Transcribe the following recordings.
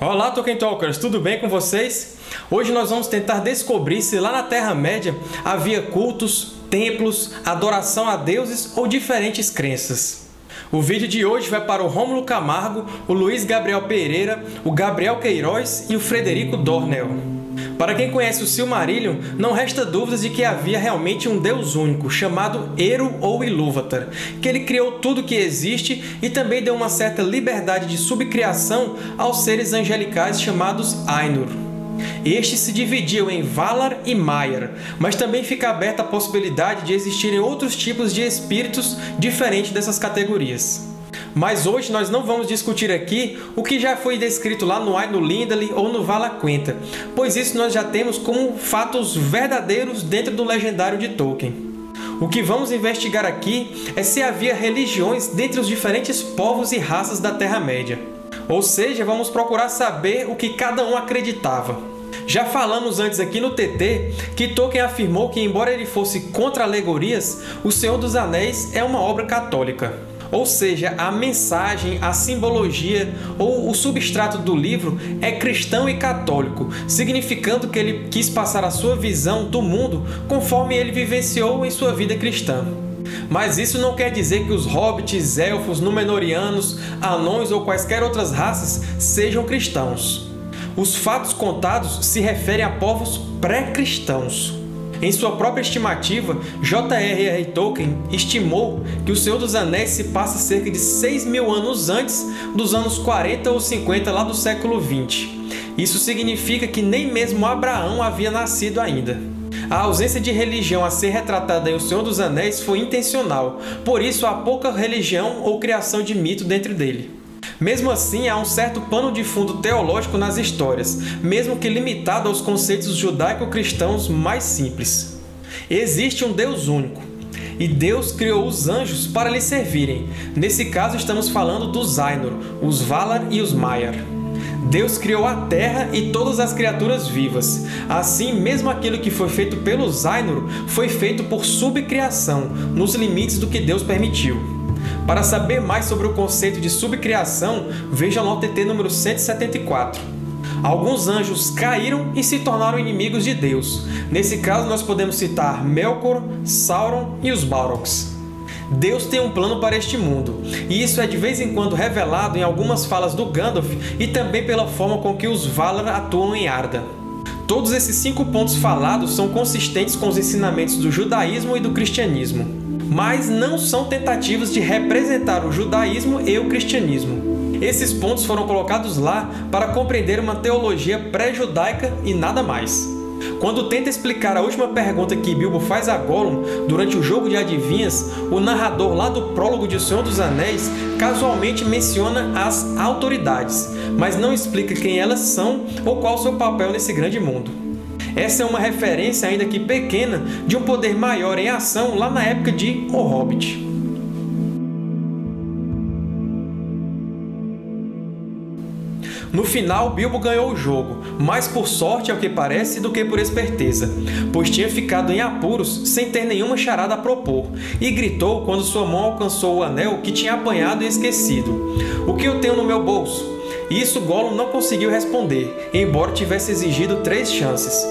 Olá, Tolkien Talkers! Tudo bem com vocês? Hoje nós vamos tentar descobrir se lá na Terra-média havia cultos, templos, adoração a deuses ou diferentes crenças. O vídeo de hoje vai para o Rômulo Camargo, o Luiz Gabriel Pereira, o Gabriel Queiroz e o Frederico Dornel. Para quem conhece o Silmarillion, não resta dúvidas de que havia realmente um deus único, chamado Eru ou Ilúvatar, que ele criou tudo que existe e também deu uma certa liberdade de subcriação aos seres angelicais chamados Ainur. Estes se dividiam em Valar e Maiar, mas também fica aberta a possibilidade de existirem outros tipos de espíritos diferentes dessas categorias. Mas hoje nós não vamos discutir aqui o que já foi descrito lá no Ainur Lindale ou no Vala Quenta, pois isso nós já temos como fatos verdadeiros dentro do legendário de Tolkien. O que vamos investigar aqui é se havia religiões dentre os diferentes povos e raças da Terra-média. Ou seja, vamos procurar saber o que cada um acreditava. Já falamos antes aqui no TT que Tolkien afirmou que, embora ele fosse contra alegorias, O Senhor dos Anéis é uma obra católica. Ou seja, a mensagem, a simbologia ou o substrato do livro é cristão e católico, significando que ele quis passar a sua visão do mundo conforme ele vivenciou em sua vida cristã. Mas isso não quer dizer que os hobbits, elfos, númenorianos, anões ou quaisquer outras raças sejam cristãos. Os fatos contados se referem a povos pré-cristãos. Em sua própria estimativa, J.R.R. Tolkien estimou que O Senhor dos Anéis se passa cerca de 6.000 anos antes dos anos 40 ou 50 lá do século XX. Isso significa que nem mesmo Abraão havia nascido ainda. A ausência de religião a ser retratada em O Senhor dos Anéis foi intencional, por isso há pouca religião ou criação de mito dentro dele. Mesmo assim, há um certo pano de fundo teológico nas histórias, mesmo que limitado aos conceitos judaico-cristãos mais simples. Existe um Deus único, e Deus criou os anjos para lhe servirem. Nesse caso, estamos falando dos Ainur, os Valar e os Maiar. Deus criou a Terra e todas as criaturas vivas. Assim, mesmo aquilo que foi feito pelos Ainur foi feito por subcriação, nos limites do que Deus permitiu. Para saber mais sobre o conceito de subcriação, veja lá o TT número 174. Alguns anjos caíram e se tornaram inimigos de Deus. Nesse caso, nós podemos citar Melkor, Sauron e os Balrogs. Deus tem um plano para este mundo, e isso é de vez em quando revelado em algumas falas do Gandalf e também pela forma com que os Valar atuam em Arda. Todos esses 5 pontos falados são consistentes com os ensinamentos do judaísmo e do cristianismo. Mas não são tentativas de representar o judaísmo e o cristianismo. Esses pontos foram colocados lá para compreender uma teologia pré-judaica e nada mais. Quando tenta explicar a última pergunta que Bilbo faz a Gollum durante o jogo de adivinhas, o narrador lá do prólogo de O Senhor dos Anéis casualmente menciona as autoridades, mas não explica quem elas são ou qual o seu papel nesse grande mundo. Essa é uma referência, ainda que pequena, de um poder maior em ação lá na época de O Hobbit. No final, Bilbo ganhou o jogo, mais por sorte, ao que parece, do que por esperteza, pois tinha ficado em apuros sem ter nenhuma charada a propor, e gritou quando sua mão alcançou o anel que tinha apanhado e esquecido. "O que eu tenho no meu bolso?" Isso Gollum não conseguiu responder, embora tivesse exigido 3 chances.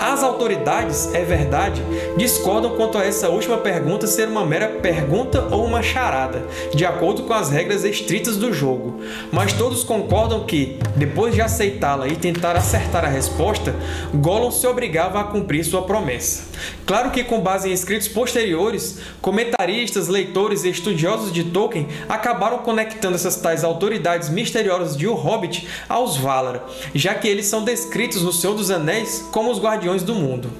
As autoridades, é verdade, discordam quanto a essa última pergunta ser uma mera pergunta ou uma charada, de acordo com as regras estritas do jogo. Mas todos concordam que, depois de aceitá-la e tentar acertar a resposta, Gollum se obrigava a cumprir sua promessa. Claro que, com base em escritos posteriores, comentaristas, leitores e estudiosos de Tolkien acabaram conectando essas tais autoridades misteriosas de O Hobbit aos Valar, já que eles são descritos no Senhor dos Anéis como os guardiões do mundo.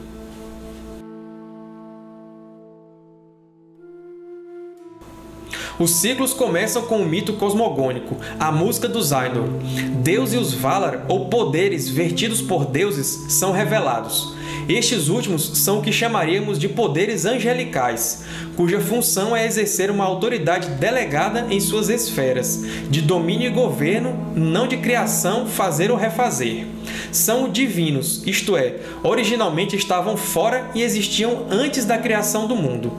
Os ciclos começam com o mito cosmogônico, a música dos Ainur. Deus e os Valar, ou poderes vertidos por deuses, são revelados. Estes últimos são o que chamaríamos de poderes angelicais, cuja função é exercer uma autoridade delegada em suas esferas, de domínio e governo, não de criação, fazer ou refazer. São divinos, isto é, originalmente estavam fora e existiam antes da criação do mundo.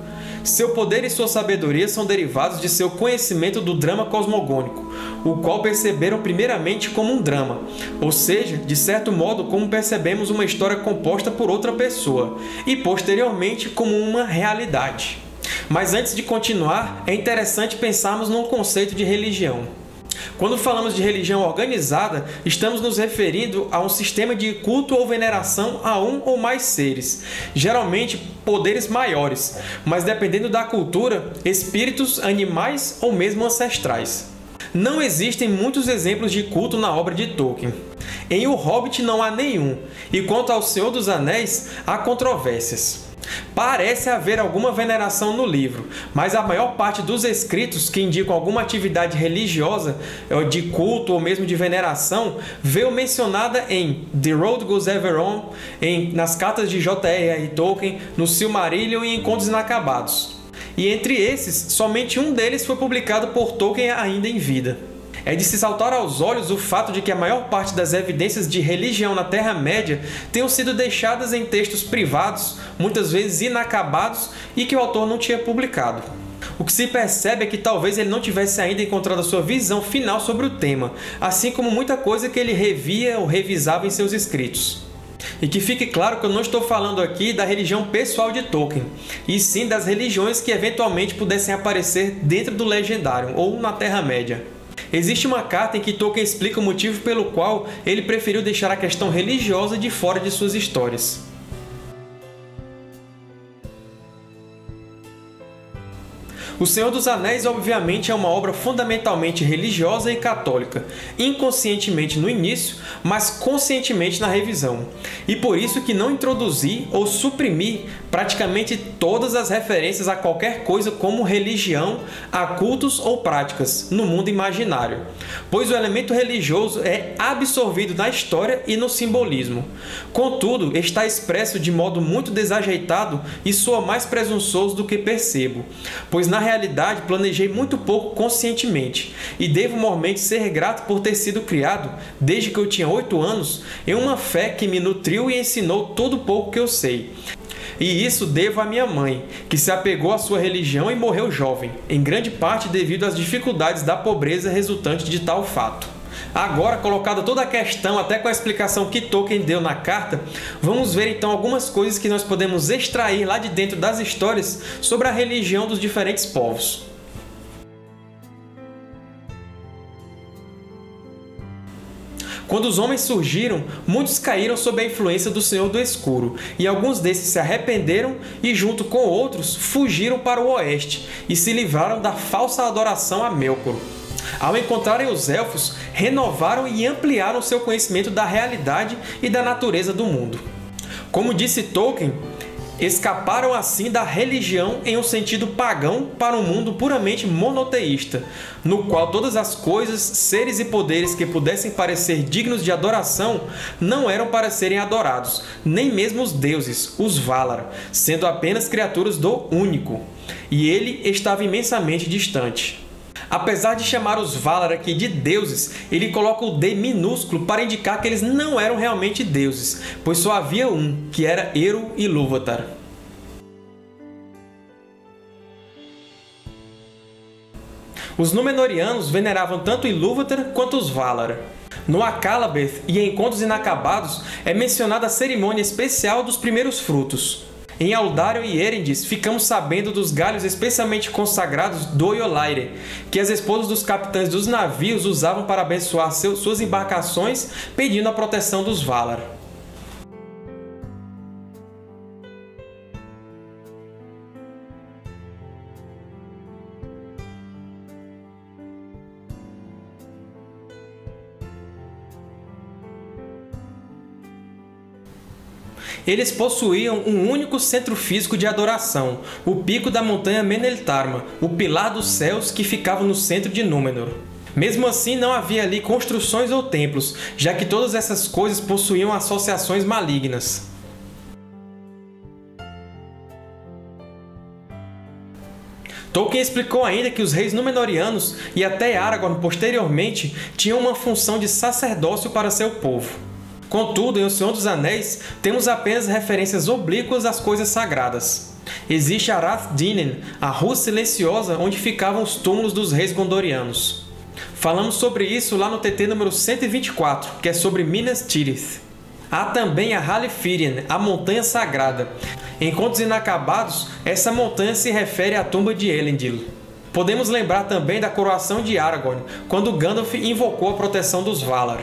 Seu poder e sua sabedoria são derivados de seu conhecimento do drama cosmogônico, o qual perceberam primeiramente como um drama, ou seja, de certo modo como percebemos uma história composta por outra pessoa, e posteriormente como uma realidade. Mas antes de continuar, é interessante pensarmos num conceito de religião. Quando falamos de religião organizada, estamos nos referindo a um sistema de culto ou veneração a um ou mais seres, geralmente poderes maiores, mas dependendo da cultura, espíritos, animais ou mesmo ancestrais. Não existem muitos exemplos de culto na obra de Tolkien. Em O Hobbit não há nenhum, e quanto ao Senhor dos Anéis, há controvérsias. Parece haver alguma veneração no livro, mas a maior parte dos escritos que indicam alguma atividade religiosa, de culto ou mesmo de veneração, veio mencionada em The Road Goes Ever On, nas cartas de J.R.R. Tolkien, no Silmarillion e em Contos Inacabados. E entre esses, somente um deles foi publicado por Tolkien ainda em vida. É de se saltar aos olhos o fato de que a maior parte das evidências de religião na Terra-média tenham sido deixadas em textos privados, muitas vezes inacabados, e que o autor não tinha publicado. O que se percebe é que talvez ele não tivesse ainda encontrado a sua visão final sobre o tema, assim como muita coisa que ele revia ou revisava em seus escritos. E que fique claro que eu não estou falando aqui da religião pessoal de Tolkien, e sim das religiões que eventualmente pudessem aparecer dentro do Legendário ou na Terra-média. Existe uma carta em que Tolkien explica o motivo pelo qual ele preferiu deixar a questão religiosa de fora de suas histórias. O Senhor dos Anéis, obviamente, é uma obra fundamentalmente religiosa e católica, inconscientemente no início, mas conscientemente na revisão, e por isso que não introduzi ou suprimi praticamente todas as referências a qualquer coisa como religião, a cultos ou práticas no mundo imaginário, pois o elemento religioso é absorvido na história e no simbolismo. Contudo, está expresso de modo muito desajeitado e soa mais presunçoso do que percebo, pois na realidade, planejei muito pouco conscientemente e devo mormente ser grato por ter sido criado, desde que eu tinha 8 anos, em uma fé que me nutriu e ensinou todo o pouco que eu sei. E isso devo à minha mãe, que se apegou à sua religião e morreu jovem, em grande parte devido às dificuldades da pobreza resultante de tal fato. Agora, colocada toda a questão, até com a explicação que Tolkien deu na carta, vamos ver então algumas coisas que nós podemos extrair lá de dentro das histórias sobre a religião dos diferentes povos. Quando os homens surgiram, muitos caíram sob a influência do Senhor do Escuro, e alguns desses se arrependeram e, junto com outros, fugiram para o oeste e se livraram da falsa adoração a Melkor. Ao encontrarem os Elfos, renovaram e ampliaram seu conhecimento da realidade e da natureza do mundo. Como disse Tolkien, escaparam assim da religião em um sentido pagão para um mundo puramente monoteísta, no qual todas as coisas, seres e poderes que pudessem parecer dignos de adoração não eram para serem adorados, nem mesmo os deuses, os Valar, sendo apenas criaturas do Único, e ele estava imensamente distante. Apesar de chamar os Valar aqui de deuses, ele coloca o D minúsculo para indicar que eles não eram realmente deuses, pois só havia um, que era Eru e Ilúvatar. Os Númenóreanos veneravam tanto Ilúvatar quanto os Valar. No Acalabeth e em Contos Inacabados é mencionada a cerimônia especial dos primeiros frutos. Em Aldarion e Erendis, ficamos sabendo dos galhos especialmente consagrados do Iolaire, que as esposas dos capitães dos navios usavam para abençoar suas embarcações, pedindo a proteção dos Valar. Eles possuíam um único centro físico de adoração, o pico da montanha Meneltarma, o Pilar dos Céus, que ficava no centro de Númenor. Mesmo assim, não havia ali construções ou templos, já que todas essas coisas possuíam associações malignas. Tolkien explicou ainda que os reis Númenóreanos, e até Aragorn posteriormente, tinham uma função de sacerdócio para seu povo. Contudo, em O Senhor dos Anéis, temos apenas referências oblíquas às coisas sagradas. Existe Arath Dinen, a Rua Silenciosa, onde ficavam os túmulos dos reis gondorianos. Falamos sobre isso lá no TT número 124, que é sobre Minas Tirith. Há também a Halifirien, a Montanha Sagrada. Em Contos Inacabados, essa montanha se refere à tumba de Elendil. Podemos lembrar também da coroação de Aragorn, quando Gandalf invocou a proteção dos Valar.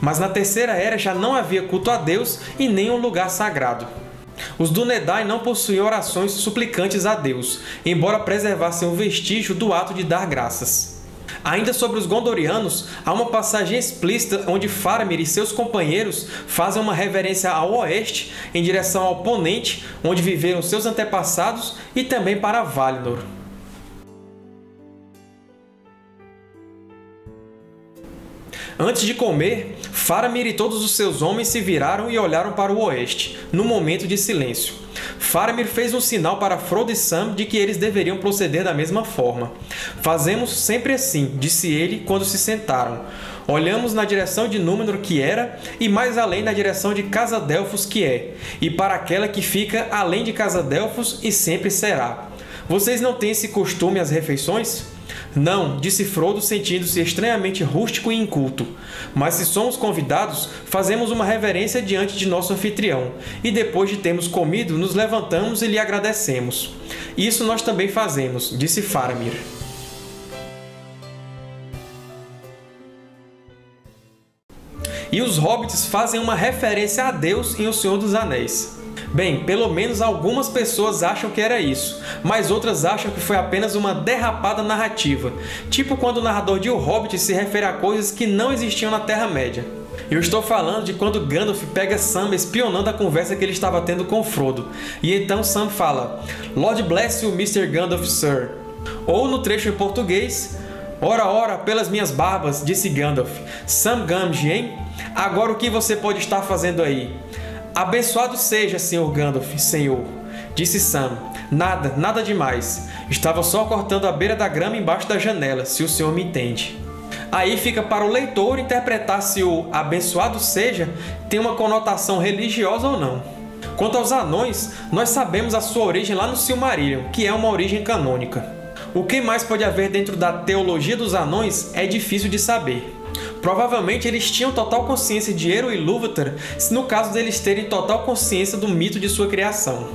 Mas na Terceira Era já não havia culto a Deus e nem um lugar sagrado. Os Dúnedain não possuíam orações suplicantes a Deus, embora preservassem o vestígio do ato de dar graças. Ainda sobre os gondorianos, há uma passagem explícita onde Faramir e seus companheiros fazem uma reverência ao oeste, em direção ao ponente, onde viveram seus antepassados, e também para Valinor. Antes de comer, Faramir e todos os seus homens se viraram e olharam para o oeste, num momento de silêncio. Faramir fez um sinal para Frodo e Sam de que eles deveriam proceder da mesma forma. "Fazemos sempre assim", disse ele quando se sentaram. "Olhamos na direção de Númenor, que era, e mais além na direção de Casa Delfos, que é, e para aquela que fica além de Casa Delfos e sempre será. Vocês não têm esse costume às refeições?" "Não", disse Frodo, sentindo-se estranhamente rústico e inculto. "Mas se somos convidados, fazemos uma reverência diante de nosso anfitrião, e depois de termos comido, nos levantamos e lhe agradecemos." "Isso nós também fazemos", disse Faramir. E os hobbits fazem uma referência a Deus em O Senhor dos Anéis. Bem, pelo menos algumas pessoas acham que era isso, mas outras acham que foi apenas uma derrapada narrativa, tipo quando o narrador de O Hobbit se refere a coisas que não existiam na Terra-média. Eu estou falando de quando Gandalf pega Sam espionando a conversa que ele estava tendo com Frodo, e então Sam fala "Lord bless you, Mr. Gandalf, sir", ou no trecho em português "Ora, ora, pelas minhas barbas", disse Gandalf, "Sam Gamgee, hein? Agora o que você pode estar fazendo aí?" "Abençoado seja, Sr. Gandalf, senhor", disse Sam. "Nada, nada demais. Estava só cortando a beira da grama embaixo da janela, se o senhor me entende." Aí fica para o leitor interpretar se o "abençoado seja" tem uma conotação religiosa ou não. Quanto aos anões, nós sabemos a sua origem lá no Silmarillion, que é uma origem canônica. O que mais pode haver dentro da teologia dos anões é difícil de saber. Provavelmente eles tinham total consciência de Eru e Ilúvatar, se no caso deles terem total consciência do mito de sua criação.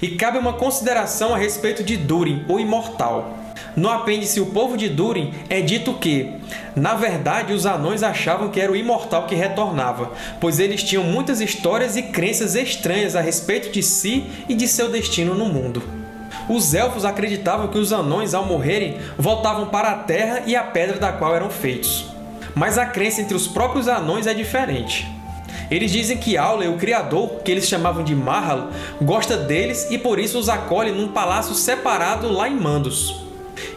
E cabe uma consideração a respeito de Durin, o Imortal. No apêndice O Povo de Durin é dito que, na verdade, os anões achavam que era o imortal que retornava, pois eles tinham muitas histórias e crenças estranhas a respeito de si e de seu destino no mundo. Os elfos acreditavam que os anões, ao morrerem, voltavam para a terra e a pedra da qual eram feitos. Mas a crença entre os próprios anões é diferente. Eles dizem que Aulë, o criador, que eles chamavam de Mahal, gosta deles e por isso os acolhe num palácio separado lá em Mandos.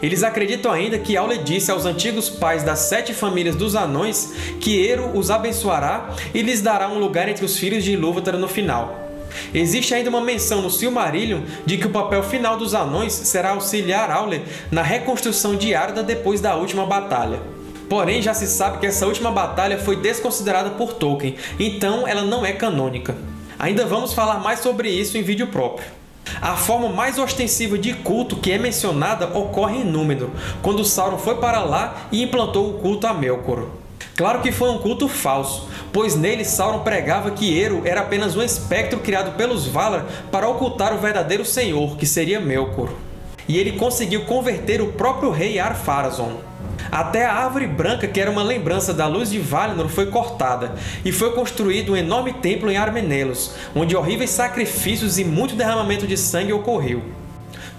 Eles acreditam ainda que Aulë disse aos antigos pais das 7 famílias dos anões que Eru os abençoará e lhes dará um lugar entre os filhos de Ilúvatar no final. Existe ainda uma menção no Silmarillion de que o papel final dos anões será auxiliar Aulë na reconstrução de Arda depois da última batalha. Porém, já se sabe que essa última batalha foi desconsiderada por Tolkien, então ela não é canônica. Ainda vamos falar mais sobre isso em vídeo próprio. A forma mais ostensiva de culto que é mencionada ocorre em Númenor, quando Sauron foi para lá e implantou o culto a Melkor. Claro que foi um culto falso, pois nele Sauron pregava que Eru era apenas um espectro criado pelos Valar para ocultar o verdadeiro senhor, que seria Melkor. E ele conseguiu converter o próprio rei Ar-Pharazôn. Até a árvore branca, que era uma lembrança da luz de Valinor, foi cortada, e foi construído um enorme templo em Armenelos, onde horríveis sacrifícios e muito derramamento de sangue ocorreu.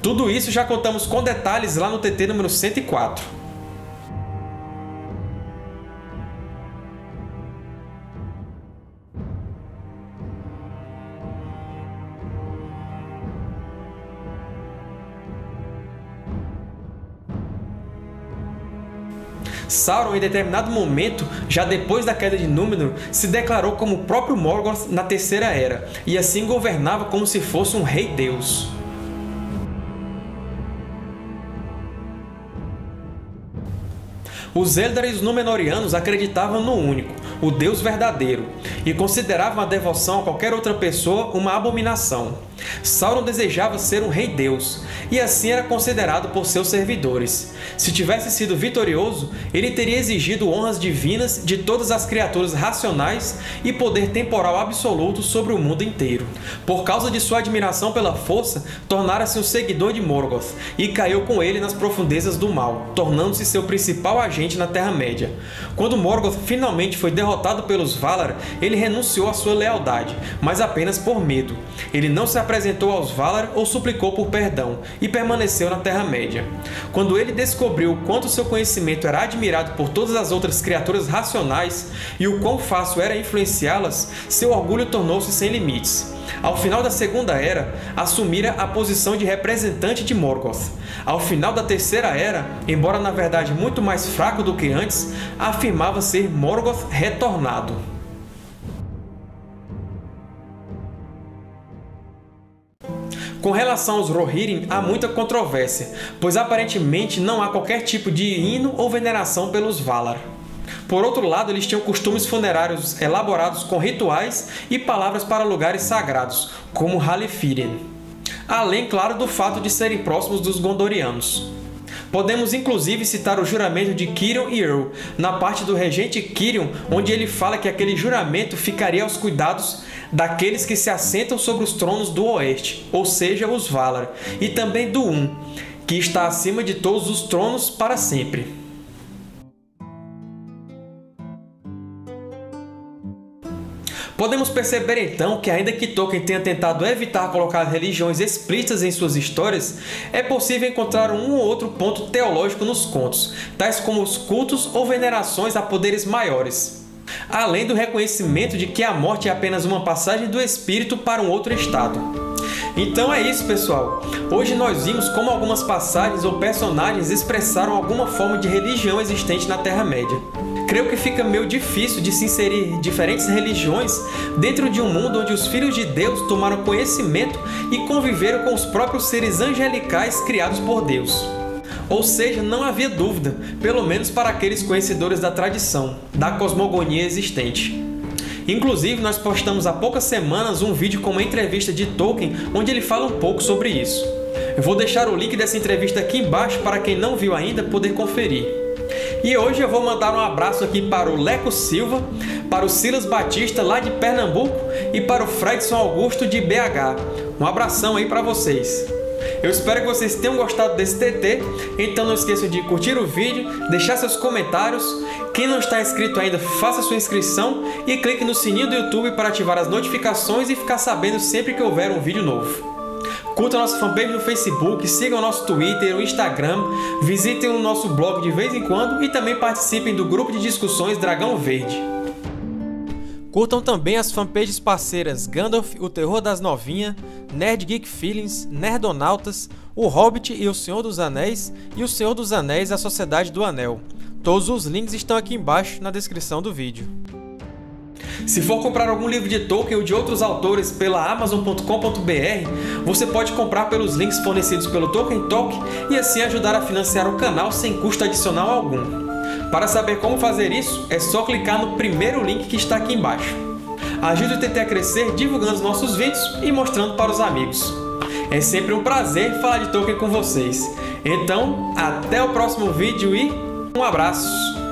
Tudo isso já contamos com detalhes lá no TT número 104. Sauron, em determinado momento, já depois da queda de Númenor, se declarou como o próprio Morgoth na Terceira Era, e assim governava como se fosse um rei-deus. Os Eldar e os Númenóreanos acreditavam no único, o Deus verdadeiro, e consideravam a devoção a qualquer outra pessoa uma abominação. Sauron desejava ser um rei-deus, e assim era considerado por seus servidores. Se tivesse sido vitorioso, ele teria exigido honras divinas de todas as criaturas racionais e poder temporal absoluto sobre o mundo inteiro. Por causa de sua admiração pela força, tornara-se um seguidor de Morgoth, e caiu com ele nas profundezas do mal, tornando-se seu principal agente na Terra-média. Quando Morgoth finalmente foi derrotado pelos Valar, ele renunciou à sua lealdade, mas apenas por medo. Ele não se apresentou aos Valar ou suplicou por perdão, e permaneceu na Terra-média. Quando ele descobriu o quanto seu conhecimento era admirado por todas as outras criaturas racionais e o quão fácil era influenciá-las, seu orgulho tornou-se sem limites. Ao final da Segunda Era, assumira a posição de representante de Morgoth. Ao final da Terceira Era, embora na verdade muito mais fraco do que antes, afirmava ser Morgoth retornado. Com relação aos Rohirrim, há muita controvérsia, pois aparentemente não há qualquer tipo de hino ou veneração pelos Valar. Por outro lado, eles tinham costumes funerários elaborados com rituais e palavras para lugares sagrados, como Halifirien, além, claro, do fato de serem próximos dos Gondorianos. Podemos inclusive citar o juramento de Círyon e Eru, na parte do regente Círyon, onde ele fala que aquele juramento ficaria aos cuidados daqueles que se assentam sobre os tronos do Oeste, ou seja, os Valar, e também do Um, que está acima de todos os tronos para sempre. Podemos perceber então que, ainda que Tolkien tenha tentado evitar colocar religiões explícitas em suas histórias, é possível encontrar um ou outro ponto teológico nos contos, tais como os cultos ou venerações a poderes maiores, além do reconhecimento de que a morte é apenas uma passagem do espírito para um outro estado. Então é isso, pessoal! Hoje nós vimos como algumas passagens ou personagens expressaram alguma forma de religião existente na Terra-média. Creio que fica meio difícil de se inserir diferentes religiões dentro de um mundo onde os filhos de Deus tomaram conhecimento e conviveram com os próprios seres angelicais criados por Deus. Ou seja, não havia dúvida, pelo menos para aqueles conhecedores da tradição, da cosmogonia existente. Inclusive, nós postamos há poucas semanas um vídeo com uma entrevista de Tolkien, onde ele fala um pouco sobre isso. Eu vou deixar o link dessa entrevista aqui embaixo para quem não viu ainda poder conferir. E hoje eu vou mandar um abraço aqui para o Leco Silva, para o Silas Batista, lá de Pernambuco, e para o Fredson Augusto, de BH. Um abração aí para vocês. Eu espero que vocês tenham gostado desse TT, então não esqueçam de curtir o vídeo, deixar seus comentários. Quem não está inscrito ainda, faça sua inscrição e clique no sininho do YouTube para ativar as notificações e ficar sabendo sempre que houver um vídeo novo. Curtam a nossa fanpage no Facebook, sigam o nosso Twitter, o Instagram, visitem o nosso blog de vez em quando e também participem do grupo de discussões Dragão Verde. Curtam também as fanpages parceiras Gandalf, o Terror das Novinhas, Nerd Geek Feelings, Nerdonautas, o Hobbit e o Senhor dos Anéis e o Senhor dos Anéis, a Sociedade do Anel. Todos os links estão aqui embaixo na descrição do vídeo. Se for comprar algum livro de Tolkien ou de outros autores pela Amazon.com.br, você pode comprar pelos links fornecidos pelo Tolkien Talk e assim ajudar a financiar o canal sem custo adicional algum. Para saber como fazer isso, é só clicar no primeiro link que está aqui embaixo. Ajude o TT a crescer divulgando os nossos vídeos e mostrando para os amigos. É sempre um prazer falar de Tolkien com vocês. Então, até o próximo vídeo e um abraço!